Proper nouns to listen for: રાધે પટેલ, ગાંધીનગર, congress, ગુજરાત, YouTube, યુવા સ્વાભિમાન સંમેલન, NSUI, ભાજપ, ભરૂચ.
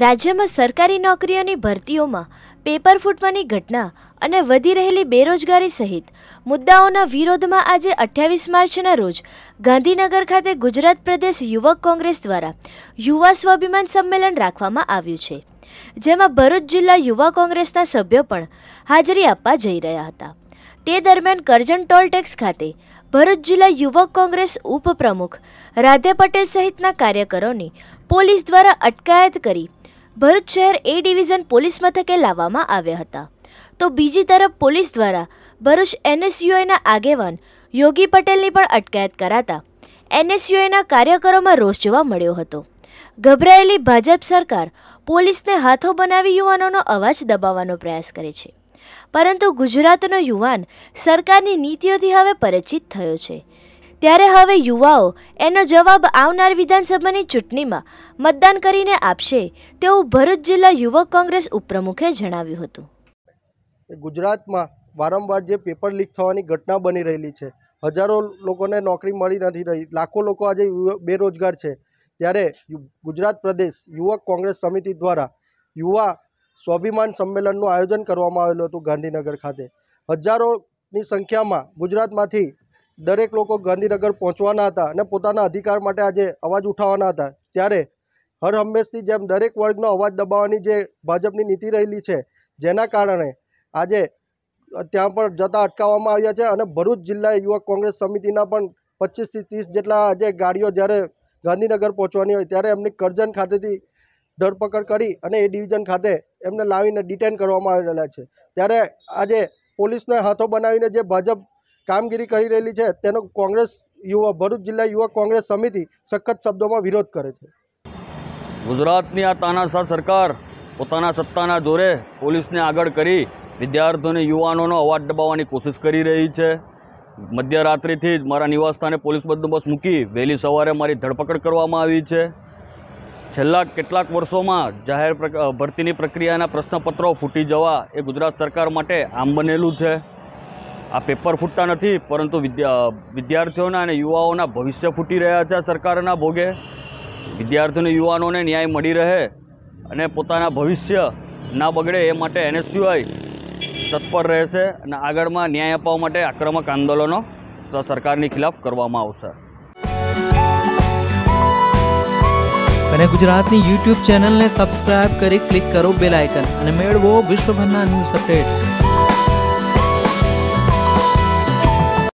राज्य में सरकारी नौकरियों की भर्तीओं में पेपर फूटवानी घटना अने वधी रहेली बेरोजगारी सहित मुद्दाओं विरोध में आज 28 मार्चना रोज गांधीनगर खाते गुजरात प्रदेश युवक कांग्रेस द्वारा युवा स्वाभिमान सम्मेलन राखवामां आव्युं छे, जेमां भरूच जिला युवा कांग्रेसना सभ्यो पण हाजरी आपवा जई रह्या हता। તે દરમિયાન કરજણ ટોલ ટેક્સ ખાતે ભરૂચ જિલ્લા યુવક કોંગ્રેસ ઉપપ્રમુખ રાધે પટેલ સહિતના કાર્યકરોની પોલીસ દ્વારા અટકાયત કરી ભરૂચ શહેર A ડિવિઝન પોલીસ મથકે લાવવામાં આવ્યા હતા, તો બીજી તરફ પોલીસ દ્વારા ભરૂચ NSUIના આગેવાન યોગી પટેલની પણ અટકાયત કરાતા NSUIના કાર્યકરોમાં રોષ જોવા મળ્યો હતો। ગભરાયેલી ભાજપ સરકાર પોલીસને હાથો બનાવી યુવાનોનો અવાજ દબાવવાનો પ્રયાસ કરે છે, परंतु गुजरातनो युवान सरकारनी नीतिओथी हवे परिचित थयो छे, त्यारे हवे युवाओ एनो जवाब आवनार विधानसभानी चूंटणीमां मतदान करीने आपशे, तेवुं भरूच जिल्ला युवक कांग्रेस उपप्रमुखे जणाव्युं हतुं। गुजरातमां वारंवार जे पेपर लीक थवानी घटना बनी रहेली छे, हजारों लोकोने नोकरी मळी नथी रही, लाखों लोको आजे बेरोजगार छे, त्यारे गुजरात प्रदेश युवक कांग्रेस समिति द्वारा युवा स्वाभिमान सम्मेलनનું आयोजन કરવામાં આવેલું હતું। ગાંધીનગર ખાતે હજારોની સંખ્યામાં ગુજરાતમાંથી દરેક લોકો ગાંધીનગર પહોંચવાના હતા અને પોતાના અધિકાર માટે આજે અવાજ ઉઠાવવાના હતા, ત્યારે હર હંમેશની જેમ દરેક વર્ગનો અવાજ દબાવવાની જે ભાજપની નીતિ રહેલી છે, જેના કારણે આજે ત્યાં પણ જતા અટકાવવામાં આવ્યા છે। અને ભરૂચ જિલ્લા યુવક કોંગ્રેસ સમિતિના પણ 25 થી 30 જેટલા આજે ગાડીઓ જ્યારે ગાંધીનગર પહોંચવાની હોય ત્યારે એમની કરજણ ખાતેથી ધરપકડ કરી અને A ડિવિઝન ખાતે એમને લાવીને ડિટેન કરવામાં આવેલા છે, ત્યારે આજે પોલીસને હાથો બનાવીને જે ભાજપ કામગીરી કરી રહેલી છે તેનો કોંગ્રેસ યુવા ભરૂચ જિલ્લા યુવક કોંગ્રેસ સમિતિ સખત શબ્દોમાં વિરોધ કરે છે। ગુજરાતની આ તાનાશાહ સરકાર પોતાના સત્તાના જોરે પોલીસને આગળ કરી વિદ્યાર્થીઓને યુવાનોનો અવાજ દબાવવાની કોશિશ કરી રહી છે। મધ્યરાત્રિથી જ મારા નિવાસસ્થાને પોલીસ બંદોબસ્ત મૂકી વહેલી સવારે મારી ધરપકડ કરવામાં આવી છે। છેલ્લા કેટલાક વર્ષોમાં જાહેર ભરતીની પ્રક્રિયાના પ્રશ્નપત્રો ફૂટી જવા એ ગુજરાત સરકાર માટે આમ બનેલું છે। આ પેપર ફૂટતા નથી, પરંતુ વિદ્યાર્થીઓના અને યુવાઓના ભવિષ્ય ફૂટી રહ્યા છે। સરકારના ભોગે વિદ્યાર્થીઓને યુવાનોને ન્યાય મળી રહે અને પોતાના ભવિષ્ય ના બગડે એ માટે NSUI તત્પર રહેશે અને આગળમાં ન્યાય અપાવવા માટે આક્રમક આંદોલનો સરકારની ખિલાફ કરવામાં આવશે। અને ગુજરાતની YouTube ચેનલને સબસ્ક્રાઇબ કરી ક્લિક કરો બેલ આઇકન અને મેળવો વિશ્વભરના ન્યૂઝ અપડેટ।